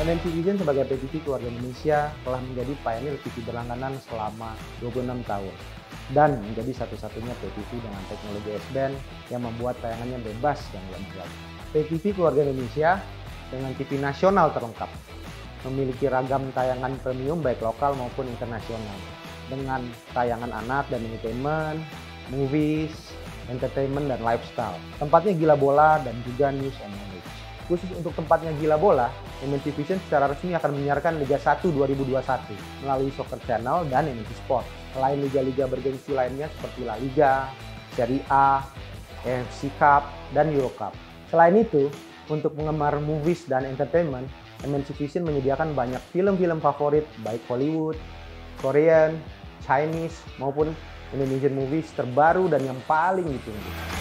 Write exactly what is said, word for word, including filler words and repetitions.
M N C Vision sebagai P T V Keluarga Indonesia telah menjadi pionir T V berlangganan selama dua puluh enam tahun dan menjadi satu-satunya P T V dengan teknologi S-Band yang membuat tayangannya bebas dan gangguan. P T V Keluarga Indonesia dengan T V nasional terlengkap memiliki ragam tayangan premium baik lokal maupun internasional dengan tayangan anak dan entertainment, movies, entertainment, dan lifestyle. Tempatnya gila bola dan juga news and knowledge. Khusus untuk tempatnya gila bola, M N C Vision secara resmi akan menyiarkan Liga satu dua ribu dua puluh satu melalui Soccer Channel dan M N C Sport. Selain liga-liga bergengsi lainnya seperti La Liga, Serie A, A F C Cup, dan Euro Cup. Selain itu, untuk penggemar movies dan entertainment, M N C Vision menyediakan banyak film-film favorit baik Hollywood, Korean, Chinese, maupun Indonesian movies terbaru dan yang paling ditunggu.